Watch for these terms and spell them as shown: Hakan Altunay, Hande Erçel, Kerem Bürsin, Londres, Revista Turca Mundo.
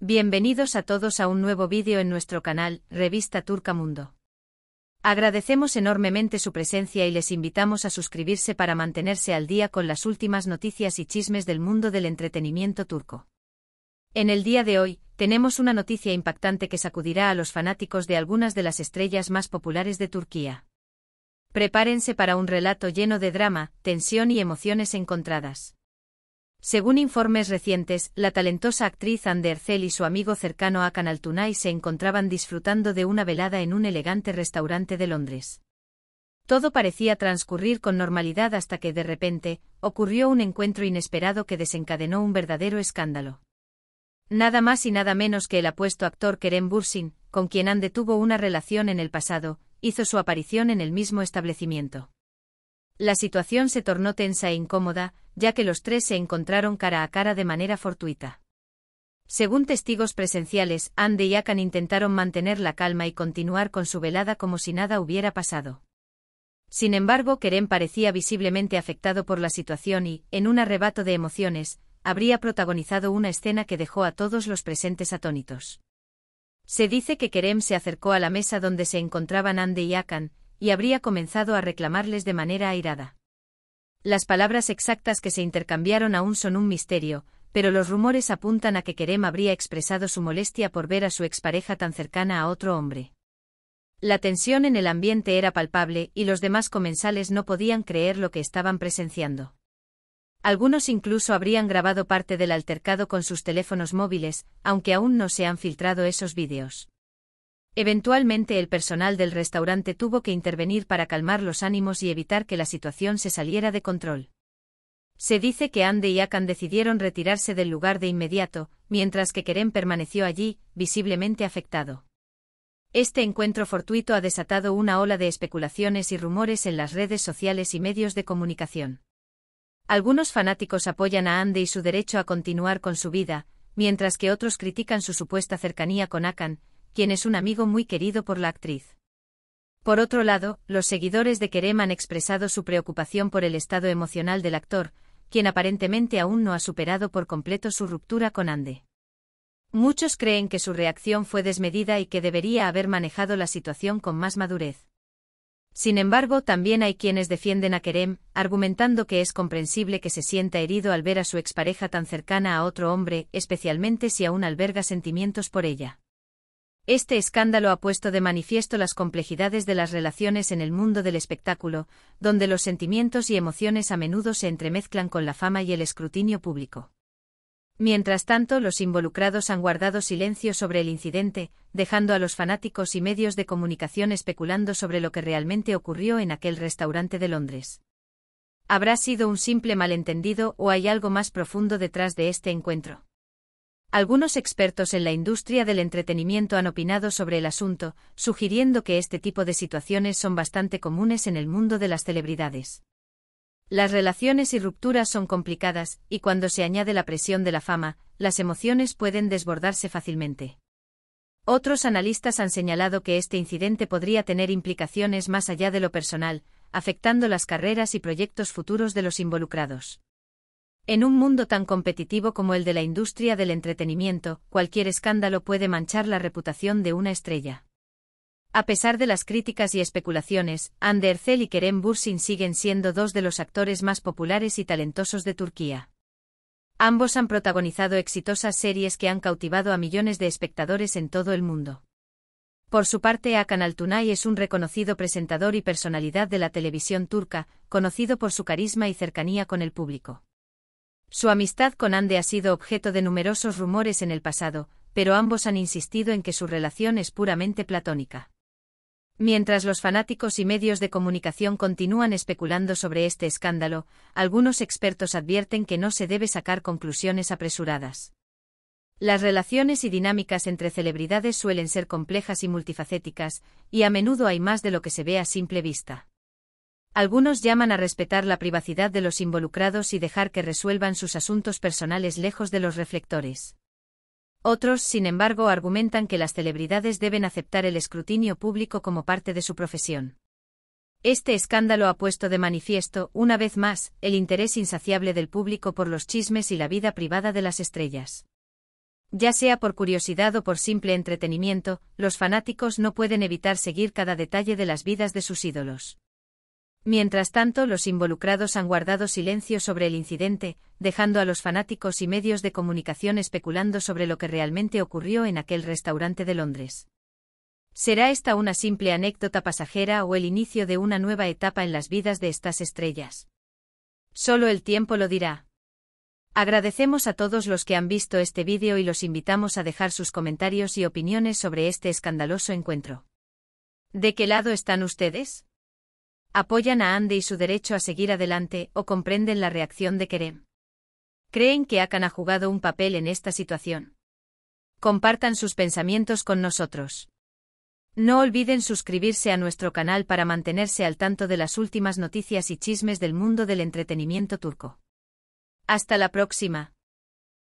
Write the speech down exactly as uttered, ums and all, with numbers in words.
Bienvenidos a todos a un nuevo vídeo en nuestro canal, Revista Turca Mundo. Agradecemos enormemente su presencia y les invitamos a suscribirse para mantenerse al día con las últimas noticias y chismes del mundo del entretenimiento turco. En el día de hoy, tenemos una noticia impactante que sacudirá a los fanáticos de algunas de las estrellas más populares de Turquía. Prepárense para un relato lleno de drama, tensión y emociones encontradas. Según informes recientes, la talentosa actriz Hande Erçel y su amigo cercano Hakan Altunay se encontraban disfrutando de una velada en un elegante restaurante de Londres. Todo parecía transcurrir con normalidad hasta que de repente, ocurrió un encuentro inesperado que desencadenó un verdadero escándalo. Nada más y nada menos que el apuesto actor Kerem Bürsin, con quien Hande tuvo una relación en el pasado, hizo su aparición en el mismo establecimiento. La situación se tornó tensa e incómoda, ya que los tres se encontraron cara a cara de manera fortuita. Según testigos presenciales, Hande y Hakan intentaron mantener la calma y continuar con su velada como si nada hubiera pasado. Sin embargo, Kerem parecía visiblemente afectado por la situación y, en un arrebato de emociones, habría protagonizado una escena que dejó a todos los presentes atónitos. Se dice que Kerem se acercó a la mesa donde se encontraban Hande y Hakan, y habría comenzado a reclamarles de manera airada. Las palabras exactas que se intercambiaron aún son un misterio, pero los rumores apuntan a que Kerem habría expresado su molestia por ver a su expareja tan cercana a otro hombre. La tensión en el ambiente era palpable y los demás comensales no podían creer lo que estaban presenciando. Algunos incluso habrían grabado parte del altercado con sus teléfonos móviles, aunque aún no se han filtrado esos vídeos. Eventualmente el personal del restaurante tuvo que intervenir para calmar los ánimos y evitar que la situación se saliera de control. Se dice que Hande y Hakan decidieron retirarse del lugar de inmediato, mientras que Kerem permaneció allí, visiblemente afectado. Este encuentro fortuito ha desatado una ola de especulaciones y rumores en las redes sociales y medios de comunicación. Algunos fanáticos apoyan a Hande y su derecho a continuar con su vida, mientras que otros critican su supuesta cercanía con Hakan, quien es un amigo muy querido por la actriz. Por otro lado, los seguidores de Kerem han expresado su preocupación por el estado emocional del actor, quien aparentemente aún no ha superado por completo su ruptura con Hande. Muchos creen que su reacción fue desmedida y que debería haber manejado la situación con más madurez. Sin embargo, también hay quienes defienden a Kerem, argumentando que es comprensible que se sienta herido al ver a su expareja tan cercana a otro hombre, especialmente si aún alberga sentimientos por ella. Este escándalo ha puesto de manifiesto las complejidades de las relaciones en el mundo del espectáculo, donde los sentimientos y emociones a menudo se entremezclan con la fama y el escrutinio público. Mientras tanto, los involucrados han guardado silencio sobre el incidente, dejando a los fanáticos y medios de comunicación especulando sobre lo que realmente ocurrió en aquel restaurante de Londres. ¿Habrá sido un simple malentendido o hay algo más profundo detrás de este encuentro? Algunos expertos en la industria del entretenimiento han opinado sobre el asunto, sugiriendo que este tipo de situaciones son bastante comunes en el mundo de las celebridades. Las relaciones y rupturas son complicadas, y cuando se añade la presión de la fama, las emociones pueden desbordarse fácilmente. Otros analistas han señalado que este incidente podría tener implicaciones más allá de lo personal, afectando las carreras y proyectos futuros de los involucrados. En un mundo tan competitivo como el de la industria del entretenimiento, cualquier escándalo puede manchar la reputación de una estrella. A pesar de las críticas y especulaciones, Hande Erçel y Kerem Bürsin siguen siendo dos de los actores más populares y talentosos de Turquía. Ambos han protagonizado exitosas series que han cautivado a millones de espectadores en todo el mundo. Por su parte, Hakan Altunay es un reconocido presentador y personalidad de la televisión turca, conocido por su carisma y cercanía con el público. Su amistad con Hande ha sido objeto de numerosos rumores en el pasado, pero ambos han insistido en que su relación es puramente platónica. Mientras los fanáticos y medios de comunicación continúan especulando sobre este escándalo, algunos expertos advierten que no se debe sacar conclusiones apresuradas. Las relaciones y dinámicas entre celebridades suelen ser complejas y multifacéticas, y a menudo hay más de lo que se ve a simple vista. Algunos llaman a respetar la privacidad de los involucrados y dejar que resuelvan sus asuntos personales lejos de los reflectores. Otros, sin embargo, argumentan que las celebridades deben aceptar el escrutinio público como parte de su profesión. Este escándalo ha puesto de manifiesto, una vez más, el interés insaciable del público por los chismes y la vida privada de las estrellas. Ya sea por curiosidad o por simple entretenimiento, los fanáticos no pueden evitar seguir cada detalle de las vidas de sus ídolos. Mientras tanto, los involucrados han guardado silencio sobre el incidente, dejando a los fanáticos y medios de comunicación especulando sobre lo que realmente ocurrió en aquel restaurante de Londres. ¿Será esta una simple anécdota pasajera o el inicio de una nueva etapa en las vidas de estas estrellas? Solo el tiempo lo dirá. Agradecemos a todos los que han visto este vídeo y los invitamos a dejar sus comentarios y opiniones sobre este escandaloso encuentro. ¿De qué lado están ustedes? ¿Apoyan a Hande y su derecho a seguir adelante o comprenden la reacción de Kerem? ¿Creen que Hakan ha jugado un papel en esta situación? Compartan sus pensamientos con nosotros. No olviden suscribirse a nuestro canal para mantenerse al tanto de las últimas noticias y chismes del mundo del entretenimiento turco. Hasta la próxima.